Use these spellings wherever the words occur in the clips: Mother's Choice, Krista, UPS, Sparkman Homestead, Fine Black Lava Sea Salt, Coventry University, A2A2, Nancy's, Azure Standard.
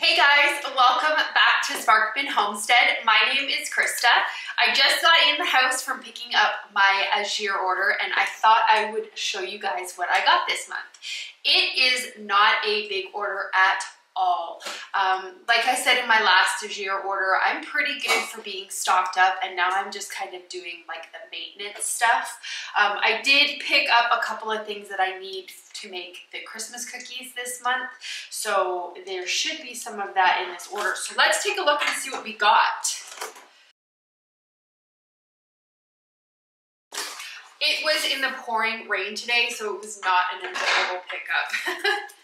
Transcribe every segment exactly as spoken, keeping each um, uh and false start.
Hey guys, welcome back to Sparkman Homestead. My name is Krista. I just got in the house from picking up my Azure order and I thought I would show you guys what I got this month. It is not a big order at all. all. Um, like I said in my last Azure order, I'm pretty good for being stocked up and now I'm just kind of doing like the maintenance stuff. Um, I did pick up a couple of things that I need to make the Christmas cookies this month, so there should be some of that in this order. So let's take a look and see what we got. It was in the pouring rain today, so it was not an enjoyable pickup.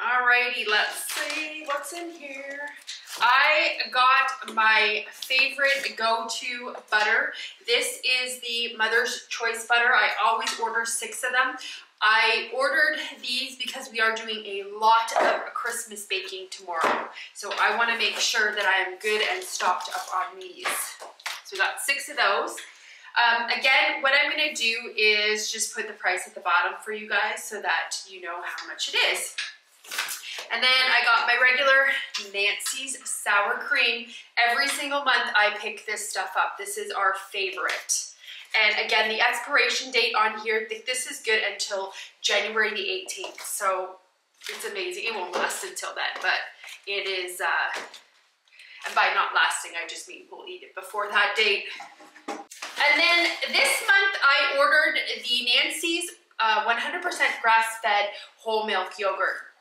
Alrighty, let's see what's in here. I got my favorite go-to butter. This is the Mother's Choice butter. I always order six of them. I ordered these because we are doing a lot of Christmas baking tomorrow. So I want to make sure that I am good and stocked up on these. So we got six of those. Um, again, what I'm going to do is just put the price at the bottom for you guys so that you know how much it is. And then I got my regular Nancy's sour cream. Every single month I pick this stuff up. This is our favorite. And again, the expiration date on here, this is good until January the eighteenth. So it's amazing. It won't last until then, but it is, uh, and by not lasting, I just mean we'll eat it before that date. And then this month I ordered the Nancy's uh, one hundred percent grass-fed whole milk yogurt.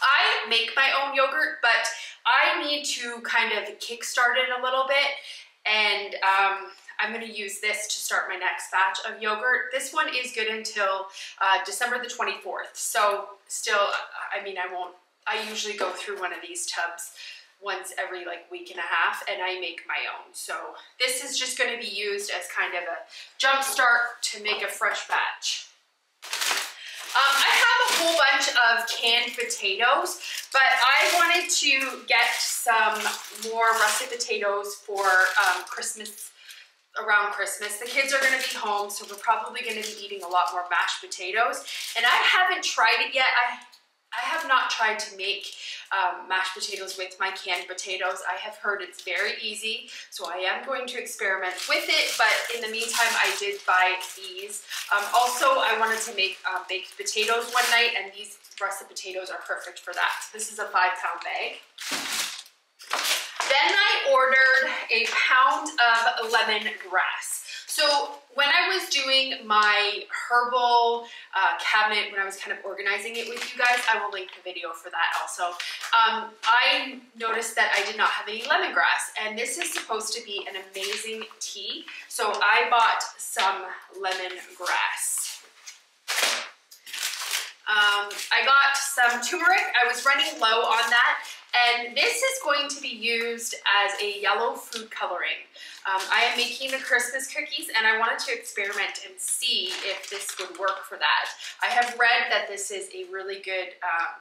I make my own yogurt, but I need to kind of kickstart it a little bit, and um, I'm going to use this to start my next batch of yogurt. This one is good until uh, December the twenty-fourth, so still, I mean, I won't, I usually go through one of these tubs once every like week and a half, and I make my own. So this is just going to be used as kind of a jump start to make a fresh batch. Um, I have a whole bunch of canned potatoes, but I wanted to get some more russet potatoes for um, Christmas, around Christmas. The kids are going to be home, so we're probably going to be eating a lot more mashed potatoes. And I haven't tried it yet. I, I have not tried to make um, mashed potatoes with my canned potatoes. I have heard it's very easy, so I am going to experiment with it, but in the meantime, I did buy these. Um, also, I wanted to make um, baked potatoes one night, and these russet potatoes are perfect for that. So this is a five pound bag. Then I ordered a pound of lemon grass. So when I was doing my herbal uh, cabinet, when I was kind of organizing it with you guys, I will link the video for that also. Um, I noticed that I did not have any lemongrass, and this is supposed to be an amazing tea. So I bought some lemongrass. Um, I got some turmeric. I was running low on that. And this is going to be used as a yellow food coloring. Um, I am making the Christmas cookies and I wanted to experiment and see if this would work for that. I have read that this is a really good, um,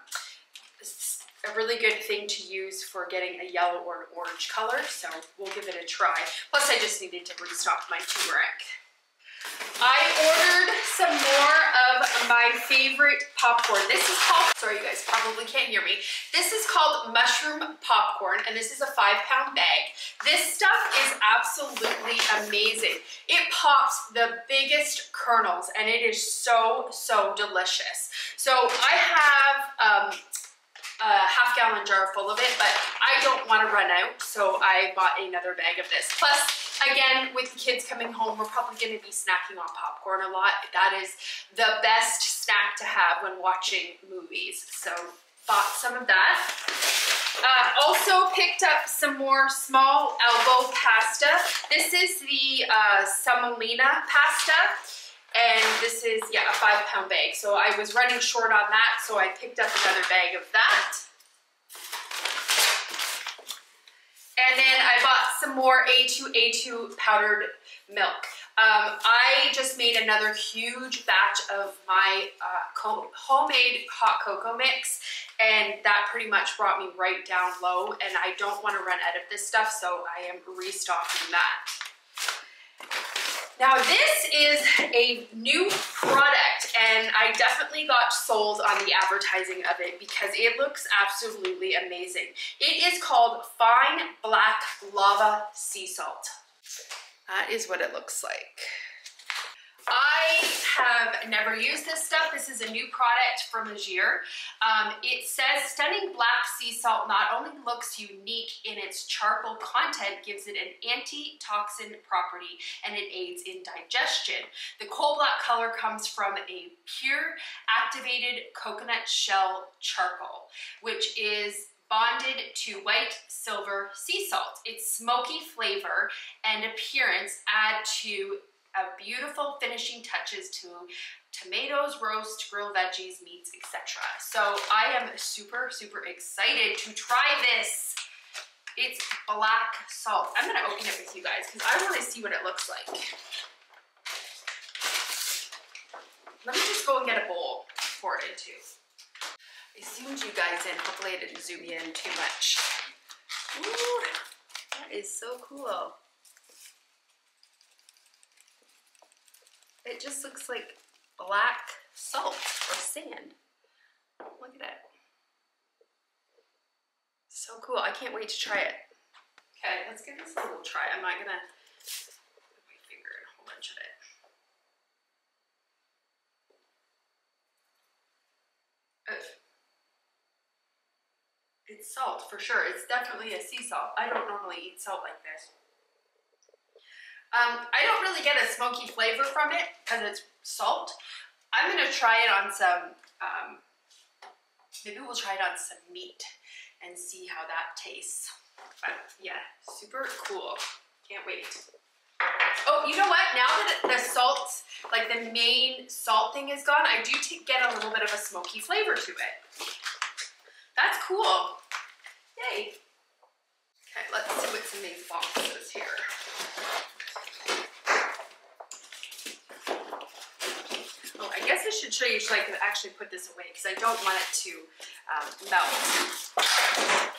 a really good thing to use for getting a yellow or an orange color. So we'll give it a try. Plus I just needed to restock my turmeric. I ordered some more of my favorite popcorn. This is called, sorry you guys probably can't hear me. This is called mushroom popcorn, and this is a five pound bag. This stuff is absolutely amazing. It pops the biggest kernels, and it is so, so delicious. So I have um, a half gallon jar full of it, but I don't want to run out, so I bought another bag of this. Plus, again, with the kids coming home, we're probably going to be snacking on popcorn a lot. That is the best snack to have when watching movies. So bought some of that. Uh, also picked up some more small elbow pasta. This is the uh, semolina pasta. And this is, yeah, a five pound bag. So I was running short on that, so I picked up another bag of that. And then I bought some more A two A two powdered milk. Um, I just made another huge batch of my uh, homemade hot cocoa mix, and that pretty much brought me right down low, and I don't want to run out of this stuff, so I am restocking that. Now this is a new product, and I definitely got sold on the advertising of it because it looks absolutely amazing. It is called Fine Black Lava Sea Salt. That is what it looks like. I have never used this stuff. This is a new product from Azure. Um, it says stunning black sea salt not only looks unique in its charcoal content, gives it an antitoxin property, and it aids in digestion. The coal black color comes from a pure activated coconut shell charcoal, which is bonded to white silver sea salt. Its smoky flavor and appearance add to a beautiful finishing touches to tomatoes, roast, grilled veggies, meats, et cetera. So I am super, super excited to try this. It's black salt. I'm gonna open it with you guys because I wanna see what it looks like. Let me just go and get a bowl to pour it into. I zoomed you guys in. Hopefully I didn't zoom you in too much. Ooh, that is so cool. It just looks like black salt or sand. Look at that. So cool. I can't wait to try it. Okay, let's give this a little try. I'm not gonna put my finger in a whole bunch of it. It's salt for sure. It's definitely a sea salt. I don't normally eat salt like this. Um, I don't really get a smoky flavor from it because it's salt. I'm gonna try it on some, um, maybe we'll try it on some meat and see how that tastes. But yeah, super cool. Can't wait. Oh, you know what? Now that the salt, like the main salt thing is gone, I do get a little bit of a smoky flavor to it. That's cool. Yay. Okay, let's see what's in these boxes here. I guess I should show you, so I can actually put this away because I don't want it to um, melt.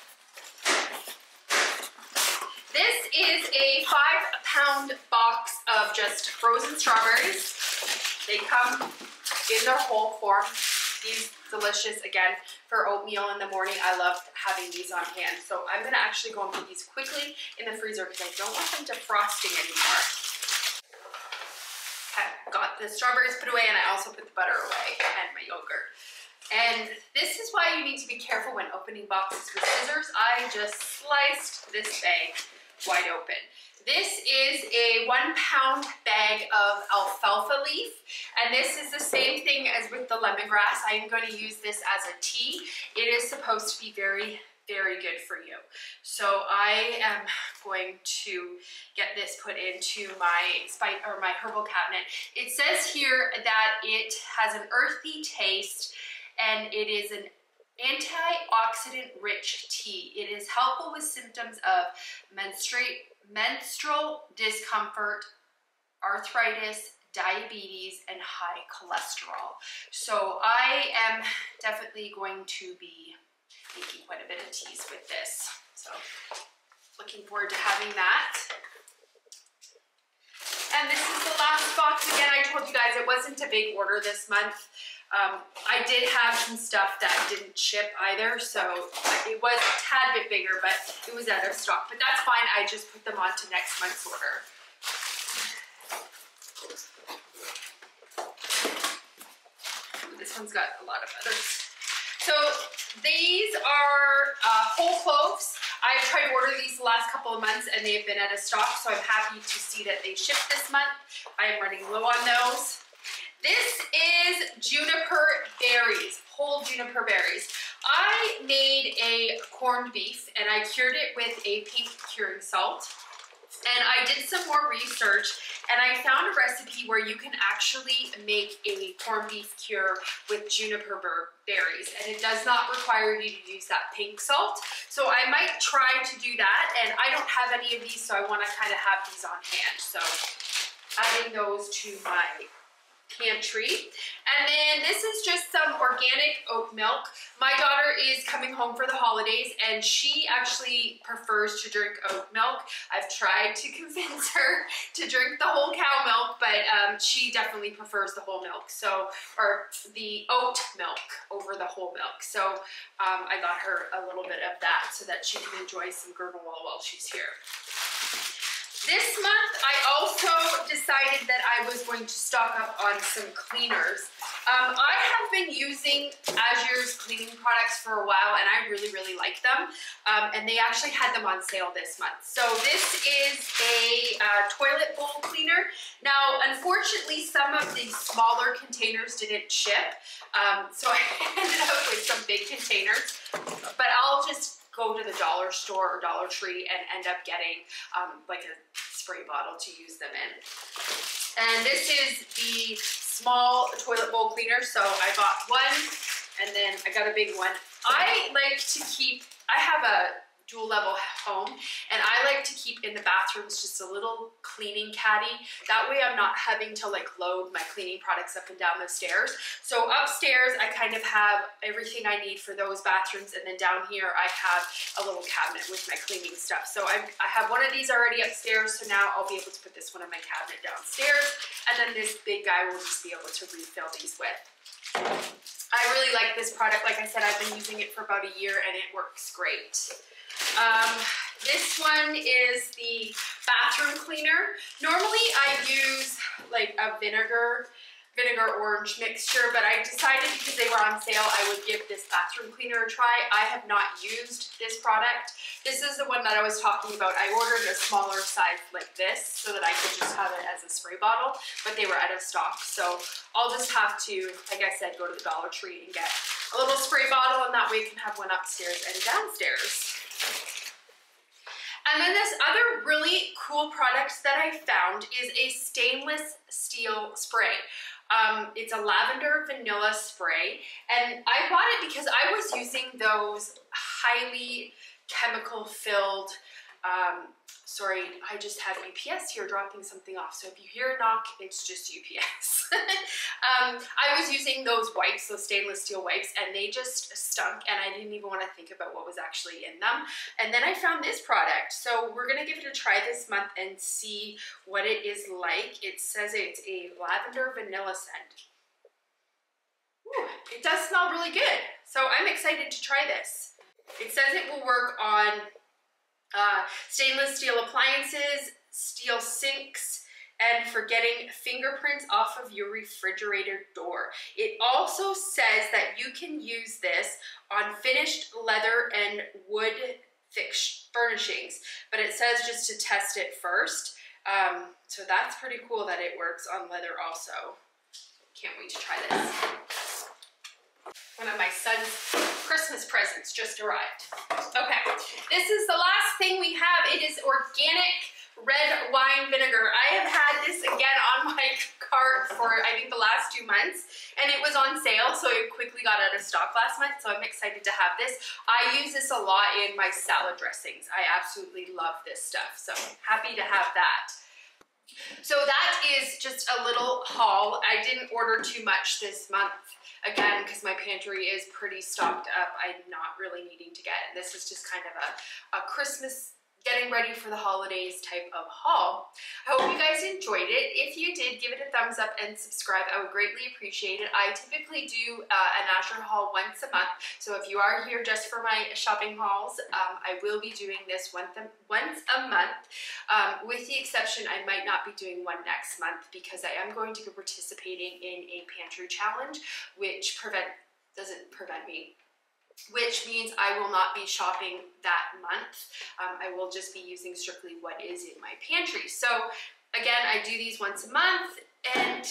This is a five pound box of just frozen strawberries. They come in their whole form. These delicious, again, for oatmeal in the morning. I love having these on hand. So I'm gonna actually go and put these quickly in the freezer because I don't want them defrosting anymore. I got the strawberries put away, and I also put the butter away and my yogurt. And this is why you need to be careful when opening boxes with scissors. I just sliced this bag wide open. This is a one pound bag of alfalfa leaf, and this is the same thing as with the lemongrass. I am going to use this as a tea. It is supposed to be very, very good for you. So I am going to get this put into my spice or my herbal cabinet. It says here that it has an earthy taste and it is an antioxidant rich tea. It is helpful with symptoms of menstrate, menstrual discomfort, arthritis, diabetes, and high cholesterol. So I am definitely going to be making quite a bit of teas with this. So looking forward to having that. And this is the last box. Again, I told you guys it wasn't a big order this month. Um, I did have some stuff that didn't ship either, so it was a tad bit bigger, but it was out of stock. But that's fine. I just put them on to next month's order. Ooh, this one's got a lot of others. So these are uh, whole cloves. I've tried to order these the last couple of months and they've been out of stock, so I'm happy to see that they shipped this month. I am running low on those. This is juniper berries, whole juniper berries. I made a corned beef and I cured it with a pink curing salt. And I did some more research and I found a recipe where you can actually make a corned beef cure with juniper berries, and it does not require you to use that pink salt. So I might try to do that, and I don't have any of these, so I want to kind of have these on hand. So adding those to my pantry. And then this is just some organic oat milk. My daughter is coming home for the holidays and she actually prefers to drink oat milk. I've tried to convince her to drink the whole cow milk, but um, she definitely prefers the whole milk. So, or the oat milk over the whole milk. So um, I got her a little bit of that so that she can enjoy some granola while she's here. This month, I also decided that I was going to stock up on some cleaners. Um, I have been using Azure's cleaning products for a while, and I really, really like them. Um, and they actually had them on sale this month. So this is a uh, toilet bowl cleaner. Now, unfortunately, some of the smaller containers didn't ship. Um, so I ended up with some big containers, but I'll just go to the dollar store or Dollar Tree and end up getting um, like a spray bottle to use them in. And this is the small toilet bowl cleaner. So I bought one and then I got a big one. I like to keep, I have a dual level home, and I like to keep in the bathrooms just a little cleaning caddy. That way I'm not having to like load my cleaning products up and down the stairs. So upstairs I kind of have everything I need for those bathrooms, and then down here I have a little cabinet with my cleaning stuff. So I, I have one of these already upstairs, so now I'll be able to put this one in my cabinet downstairs, and then this big guy will just be able to refill these with. I really like this product. Like I said, I've been using it for about a year and it works great. Um, this one is the bathroom cleaner. Normally I use like a vinegar, vinegar orange mixture, but I decided because they were on sale, I would give this bathroom cleaner a try. I have not used this product. This is the one that I was talking about. I ordered a smaller size like this so that I could just have it as a spray bottle, but they were out of stock. So I'll just have to, like I said, go to the Dollar Tree and get a little spray bottle, and that way you can have one upstairs and downstairs. And then this other really cool product that I found is a stainless steel spray. Um, it's a lavender vanilla spray, and I bought it because I was using those highly chemical filled, um, sorry, I just had U P S here dropping something off. So if you hear a knock, it's just U P S. um, I was using those wipes, those stainless steel wipes, and they just stunk, and I didn't even want to think about what was actually in them. And then I found this product. So we're going to give it a try this month and see what it is like. It says it's a lavender vanilla scent. Ooh, it does smell really good. So I'm excited to try this. It says it will work on Uh, stainless steel appliances, steel sinks, and for getting fingerprints off of your refrigerator door. It also says that you can use this on finished leather and wood thick furnishings, but it says just to test it first. Um, so that's pretty cool that it works on leather also. Can't wait to try this. One of my son's Christmas presents just arrived. Okay, this is the last thing we have. It is organic red wine vinegar. I have had this again on my cart for I think the last two months, and it was on sale, so it quickly got out of stock last month, so I'm excited to have this. I use this a lot in my salad dressings. I absolutely love this stuff, so happy to have that. So that is just a little haul. I didn't order too much this month. Again, because my pantry is pretty stocked up, I'm not really needing to get it. This is just kind of a, a Christmas, getting ready for the holidays type of haul. I hope you guys enjoyed it. If you did, give it a thumbs up and subscribe. I would greatly appreciate it. I typically do uh, an Azure haul once a month. So if you are here just for my shopping hauls, um, I will be doing this once a, once a month. Um, with the exception, I might not be doing one next month because I am going to be participating in a pantry challenge, which prevent doesn't prevent me. Which means I will not be shopping that month. Um, I will just be using strictly what is in my pantry. So again, I do these once a month, and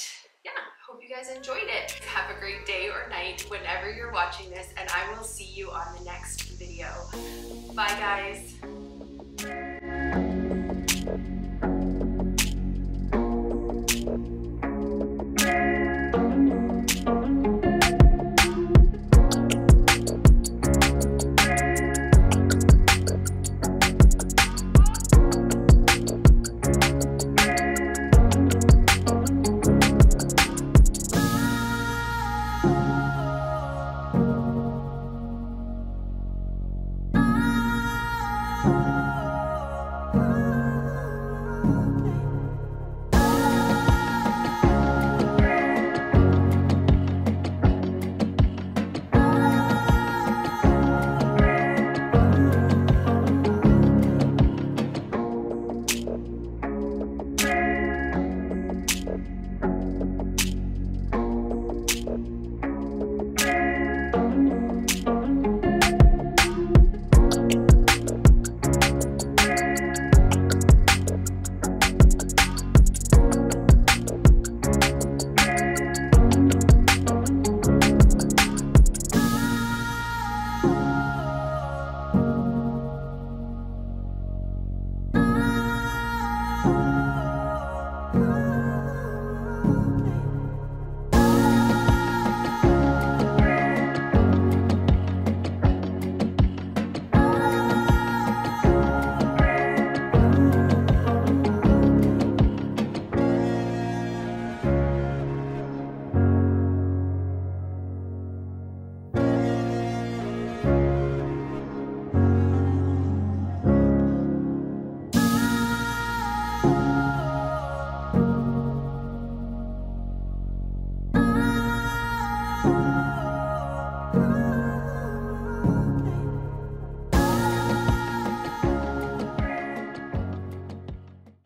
yeah, hope you guys enjoyed it. Have a great day or night whenever you're watching this, and I will see you on the next video. Bye guys.